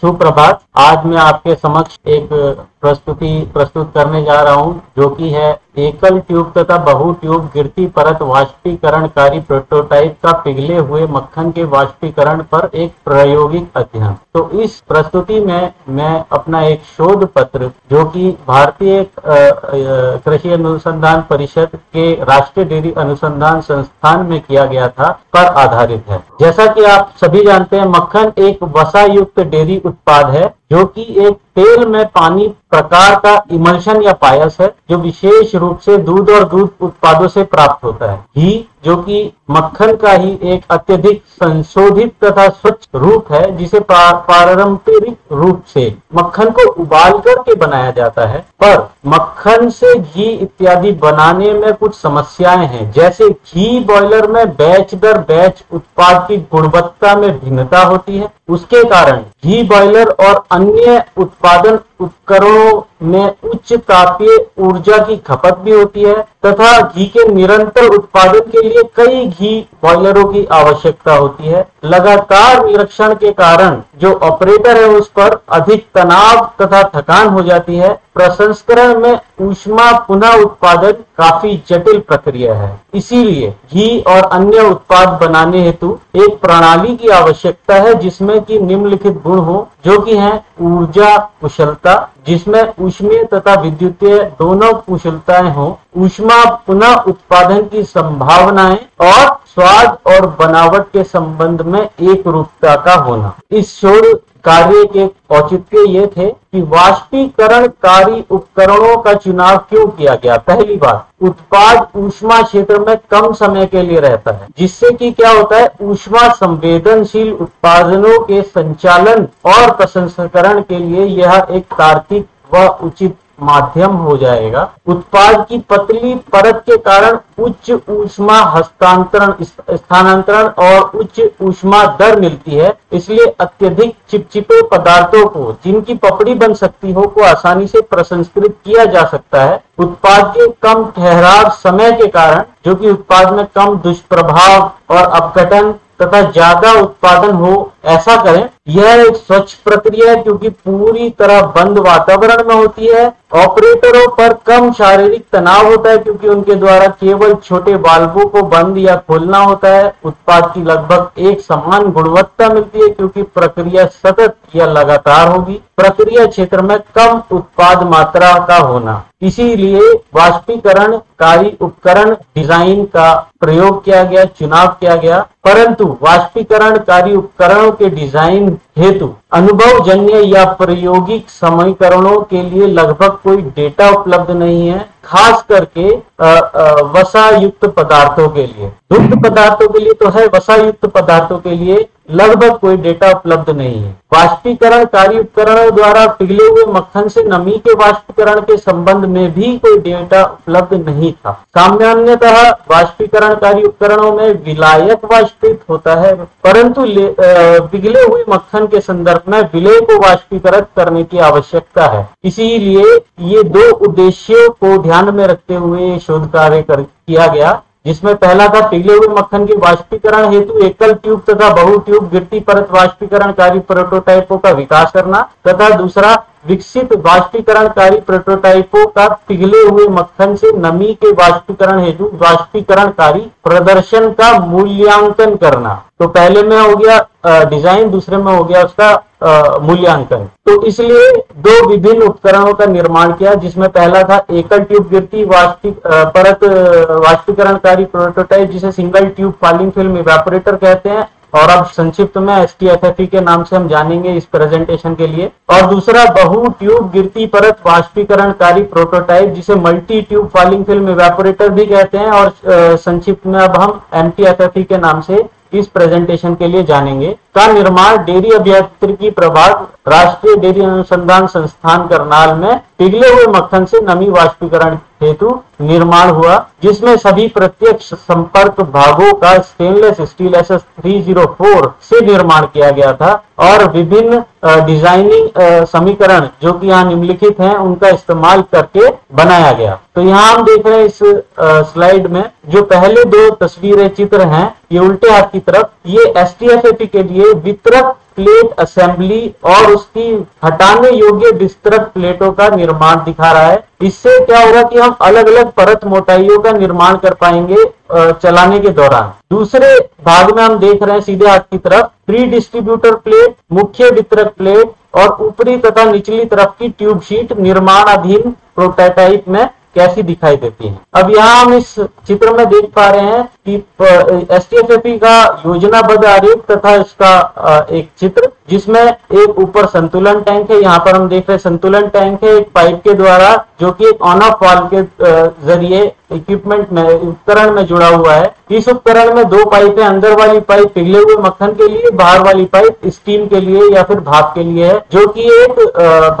सुप्रभात। आज मैं आपके समक्ष एक प्रस्तुति प्रस्तुत करने जा रहा हूं, जो कि है एकल ट्यूब तथा बहु ट्यूब गिरती परत वाष्पीकरणकारी प्रोटोटाइप का पिघले हुए मक्खन के वाष्पीकरण पर एक प्रायोगिक अध्ययन। तो इस प्रस्तुति में मैं अपना एक शोध पत्र, जो कि भारतीय कृषि अनुसंधान परिषद के राष्ट्रीय डेयरी अनुसंधान संस्थान में किया गया था, पर आधारित है। जैसा कि आप सभी जानते हैं, मक्खन एक वसा युक्त डेयरी उत्पाद है, जो कि एक तेल में पानी प्रकार का इमल्शन या पायस है, जो विशेष रूप से दूध और दूध उत्पादों से प्राप्त होता है। घी, जो कि मक्खन का ही एक अत्यधिक संशोधित तथा स्वच्छ रूप है, जिसे पारंपरिक रूप से मक्खन को उबाल करके बनाया जाता है, पर मक्खन से घी इत्यादि बनाने में कुछ समस्याएं हैं। जैसे घी बॉयलर में बैच दर बैच उत्पाद की गुणवत्ता में भिन्नता होती है, उसके कारण घी बॉयलर और अन्य उत्पादन उपकरणों में उच्च तापीय ऊर्जा की खपत भी होती है तथा घी के निरंतर उत्पादन के लिए कई घी बॉयलरों की आवश्यकता होती है। लगातार निरीक्षण के कारण जो ऑपरेटर है उस पर अधिक तनाव तथा थकान हो जाती है। प्रसंस्करण में ऊष्मा पुनः उत्पादन काफी जटिल प्रक्रिया है, इसीलिए घी और अन्य उत्पाद बनाने हेतु एक प्रणाली की आवश्यकता है, जिसमें कि निम्नलिखित गुण हो, जो कि है ऊर्जा कुशलता, जिसमें ऊष्मीय तथा विद्युतीय दोनों कुशलताएं हो, ऊष्मा पुनः उत्पादन की संभावनाएं और स्वाद और बनावट के संबंध में एक रूपता का होना। इस शोध कार्य के औचित्य ये थे कि वाष्पीकरणकारी उपकरणों का चुनाव क्यों किया गया। पहली बात, उत्पाद ऊष्मा क्षेत्र में कम समय के लिए रहता है, जिससे कि क्या होता है, ऊष्मा संवेदनशील उत्पादनों के संचालन और प्रसंस्करण के लिए यह एक तार्किक व उचित माध्यम हो जाएगा। उत्पाद की पतली परत के कारण उच्च ऊष्मा स्थानांतरण और उच्च ऊष्मा दर मिलती है, इसलिए अत्यधिक चिपचिपे पदार्थों को, जिनकी पपड़ी बन सकती हो, को आसानी से प्रसंस्कृत किया जा सकता है। उत्पाद के कम ठहराव समय के कारण, जो कि उत्पाद में कम दुष्प्रभाव और अपघटन तथा ज्यादा उत्पादन हो, ऐसा करें। यह एक स्वच्छ प्रक्रिया है, क्योंकि पूरी तरह बंद वातावरण में होती है। ऑपरेटरों पर कम शारीरिक तनाव होता है, क्योंकि उनके द्वारा केवल छोटे वाल्वों को बंद या खोलना होता है। उत्पाद की लगभग एक समान गुणवत्ता मिलती है, क्योंकि प्रक्रिया सतत या लगातार होगी। प्रक्रिया क्षेत्र में कम उत्पाद मात्रा का होना, इसीलिए वाष्पीकरणकारी उपकरण डिजाइन का प्रयोग किया गया, चुनाव किया गया। परंतु वाष्पीकरणकारी उपकरणों के डिजाइन हेतु अनुभवजन्य या प्रायोगिक समीकरणों के लिए लगभग कोई डेटा उपलब्ध नहीं है, खास करके वसा युक्त पदार्थों के लिए। दुग्ध पदार्थों के लिए तो है, वसा युक्त पदार्थों के लिए लगभग कोई डेटा उपलब्ध नहीं है। वाष्पीकरणकारी उपकरणों द्वारा पिघले हुए मक्खन से नमी के वाष्पीकरण के संबंध में भी कोई डेटा उपलब्ध नहीं था। सामान्यतः वाष्पीकरणकारी उपकरणों में विलायक वाष्पित होता है, परंतु पिघले हुए मक्खन के संदर्भ में विलेय को वाष्पीकृत करने की आवश्यकता है। इसीलिए ये दो उद्देश्यों को ध्यान में रखते हुए शोध कार्य किया गया, जिसमें पहला था पिघले हुए मक्खन के वाष्पीकरण हेतु एकल ट्यूब तथा बहु ट्यूब गिरती परत वाष्पीकरणकारी प्रोटोटाइपों का विकास करना, तथा दूसरा विकसित वाष्पीकरणकारी प्रोटोटाइपों का पिघले हुए मक्खन से नमी के वाष्पीकरण हेतु वाष्पीकरणकारी प्रदर्शन का मूल्यांकन करना। तो पहले में हो गया डिजाइन, दूसरे में हो गया उसका मूल्यांकन। तो इसलिए दो विभिन्न उपकरणों का निर्माण किया, जिसमें पहला था एकल ट्यूब गिरती परत वाष्पीकरणकारी प्रोटोटाइप, जिसे single tube falling film evaporator कहते हैं, और अब संक्षिप्त में STFFE के नाम से हम जानेंगे इस प्रेजेंटेशन के लिए। और दूसरा बहु ट्यूब गिरती परत वाष्पीकरणकारी प्रोटोटाइप, जिसे multi tube falling film evaporator भी कहते हैं, और संक्षिप्त में अब हम MTFFE के नाम से इस प्रेजेंटेशन के लिए जानेंगे। का निर्माण डेयरी अभियांत्रिकी प्रभाग, राष्ट्रीय डेयरी अनुसंधान संस्थान करनाल में पिघले हुए मक्खन से नमी वाष्पीकरण हेतु निर्माण हुआ, जिसमें सभी प्रत्यक्ष संपर्क भागों का स्टेनलेस स्टील SS-304 से निर्माण किया गया था, और विभिन्न डिजाइनिंग समीकरण, जो कि यहाँ निम्नलिखित हैं, उनका इस्तेमाल करके बनाया गया। तो यहाँ हम देख रहे हैं इस स्लाइड में जो पहले दो तस्वीरें चित्र हैं, ये उल्टे हाथ की तरफ, ये STFFE के लिए ये वितरक प्लेट असेंबली और उसकी हटाने योग्य विस्तृत प्लेटों का निर्माण दिखा रहा है। इससे क्या होगा कि हम अलग अलग परत मोटाइयों का निर्माण कर पाएंगे चलाने के दौरान। दूसरे भाग में हम देख रहे हैं सीधे हाथ की तरफ प्री डिस्ट्रीब्यूटर प्लेट, मुख्य वितरक प्लेट और ऊपरी तथा निचली तरफ की ट्यूब शीट निर्माणाधीन प्रोटोटाइप में कैसी दिखाई देती है। अब यहाँ हम इस चित्र में देख पा रहे हैं कि एसटीएफएपी का योजनाबद्ध आरेख तथा इसका एक चित्र, जिसमें एक ऊपर संतुलन टैंक है। यहाँ पर हम देख रहे हैं संतुलन टैंक है एक पाइप के द्वारा जो कि एक ऑन ऑफ वाल्व के जरिए इक्विपमेंट में उपकरण में जुड़ा हुआ है। इस उपकरण में दो पाइपें, अंदर वाली पाइप पिघले हुए मक्खन के लिए, बाहर वाली पाइप स्टीम के लिए या फिर भाप के लिए है, जो कि एक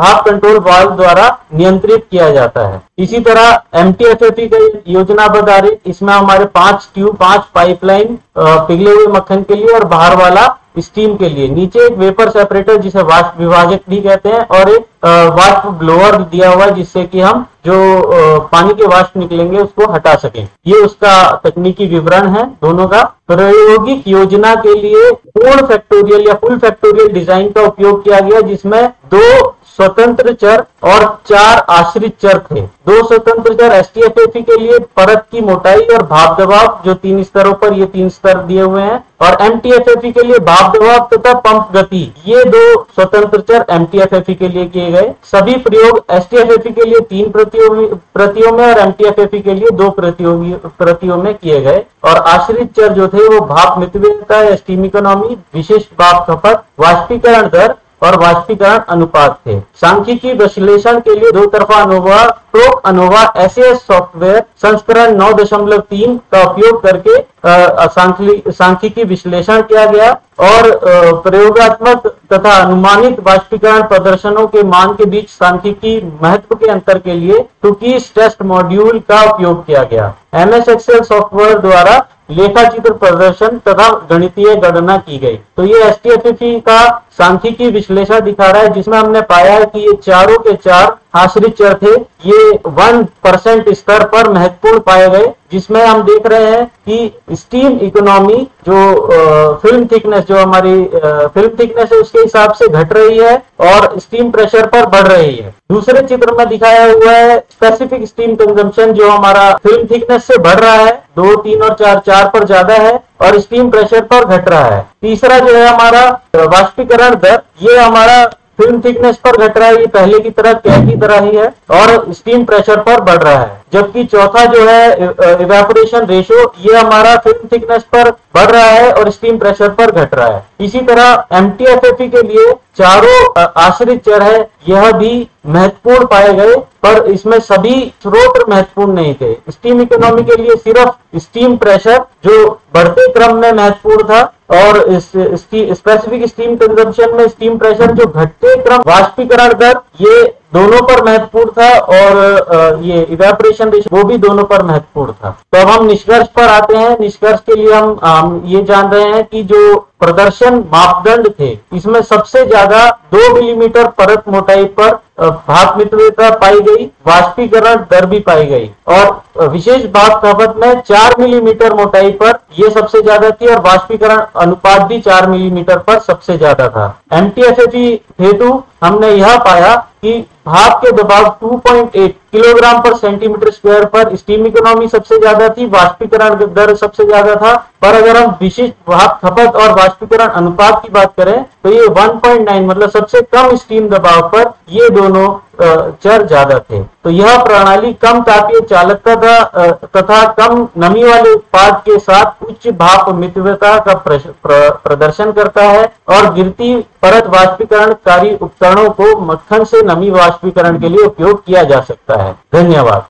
भाप कंट्रोल वाल्व द्वारा नियंत्रित किया जाता है। इसी तरह एमटीएफएपी का योजनाबद्ध आरेख, इसमें हमारे 5 पाइपलाइन पिघले हुए मक्खन के लिए और बाहर वाला स्टीम के लिए, नीचे एक वेपर सेपरेटर जिसे वाष्प विभाजक भी कहते हैं और एक वाष्प ब्लोअर दिया हुआ है जिससे कि हम जो पानी के वाष्प निकलेंगे उसको हटा सकें। ये उसका तकनीकी विवरण है दोनों का। प्रायोगिक योजना के लिए पूर्ण फैक्टोरियल या फुल फैक्टोरियल डिजाइन का उपयोग किया गया, जिसमें 2 स्वतंत्र चर और 4 आश्रित चर थे। 2 स्वतंत्र चर एसटीएफएफई के लिए परत की मोटाई और भाप दबाव, जो 3 स्तरों पर ये 3 स्तर दिए हुए हैं, और एमटीएफएफई के लिए भाप दबाव तथा पंप गति, ये 2 स्वतंत्र चर एमटीएफएफई के लिए किए गए। सभी प्रयोग एसटीएफएफई के लिए 3 प्रतियों में और एमटीएफएफई के लिए 2 प्रतियों में किए गए। और आश्रित चर जो थे वो भाप मितव्ययता, स्टीम इकोनॉमी, विशिष्ट भाप खपत, वाष्पीकरण दर और वाष्पीकरण अनुपात थे। सांख्यिकी विश्लेषण के लिए 2 तरफा ANOVA PROC ANOVA SAS software संस्करण 9.3 का उपयोग करके सांख्यिकी विश्लेषण किया गया और प्रयोगात्मक तथा अनुमानित वाष्पीकरण प्रदर्शनों के मान के बीच सांख्यिकी महत्व के अंतर के लिए टूकीस टेस्ट मॉड्यूल का उपयोग किया गया। एमएस एक्सेल सॉफ्टवेयर द्वारा लेखा चित्र प्रदर्शन तथा गणितीय गणना की गई। तो ये एसटीएफएफई का सांख्यिकी विश्लेषण दिखा रहा है, जिसमें हमने पाया है कि ये 4 के 4 आश्रित चर थे। ये 1% स्तर पर महत्वपूर्ण पाए गए, जिसमें हम देख रहे हैं कि स्टीम इकोनॉमी जो फिल्म थिकनेस, जो हमारी फिल्म थिकनेस है उसके हिसाब से घट रही है और स्टीम प्रेशर पर बढ़ रही है। दूसरे चित्र में दिखाया हुआ है स्पेसिफिक स्टीम कंजम्पशन, जो हमारा फिल्म थिकनेस से बढ़ रहा है, 2, 3 और 4 पर ज्यादा है और स्टीम प्रेशर पर घट रहा है। तीसरा जो है हमारा वाष्पीकरण दर, ये हमारा फिल्म थिकनेस पर घट रहा है, ये पहले की तरह ही है और स्टीम प्रेशर पर बढ़ रहा है। जबकि चौथा जो है इवेपोरेशन रेशो, ये हमारा फिल्म थिकनेस पर बढ़ रहा है और स्टीम प्रेशर पर घट रहा है। इसी तरह एमटीएफएफई के लिए 4 आश्रित चर है, यह भी महत्वपूर्ण पाए गए पर इसमें सभी स्रोत महत्वपूर्ण नहीं थे। स्टीम इकोनॉमी के लिए सिर्फ स्टीम प्रेशर जो बढ़ते क्रम में महत्वपूर्ण था और स्पेसिफिक स्टीम कंजम्पशन में स्टीम प्रेशर जो घटते क्रम वाष्पीकरण दर, ये दोनों पर महत्वपूर्ण था और ये इवेपोरेशन रेशो वो भी दोनों पर महत्वपूर्ण था। तो अब हम निष्कर्ष पर आते हैं। निष्कर्ष के लिए हम ये जान रहे हैं कि जो प्रदर्शन मापदंड थे इसमें सबसे ज्यादा 2 मिलीमीटर परत मोटाई पर भाप मितव्ययिता पाई गई, वाष्पीकरण दर भी पाई गई और विशेष भाप खपत में 4 मिलीमीटर मोटाई पर यह सबसे ज्यादा थी और वाष्पीकरण अनुपात भी 4 मिलीमीटर पर सबसे ज्यादा था। एमटीएफएफई हेतु हमने यह पाया कि भाप के दबाव 2.8 किलोग्राम पर सेंटीमीटर स्क्वायर पर स्टीम इकोनॉमी सबसे ज्यादा थी, वाष्पीकरण दर सबसे ज्यादा था। पर अगर हम विशिष्ट भाप खपत और वाष्पीकरण अनुपात की बात करें तो ये 1.9 मतलब सबसे कम स्टीम दबाव पर ये दोनों चर ज्यादा थे। तो यह प्रणाली कम तापीय चालकता तथा कम नमी वाले उत्पाद के साथ उच्च भाप मितव्ययिता का प्रदर्शन करता है और गिरती परत वाष्पीकरणकारी उपकरणों को मक्खन से नमी वाष्पीकरण के लिए उपयोग किया जा सकता है। धन्यवाद।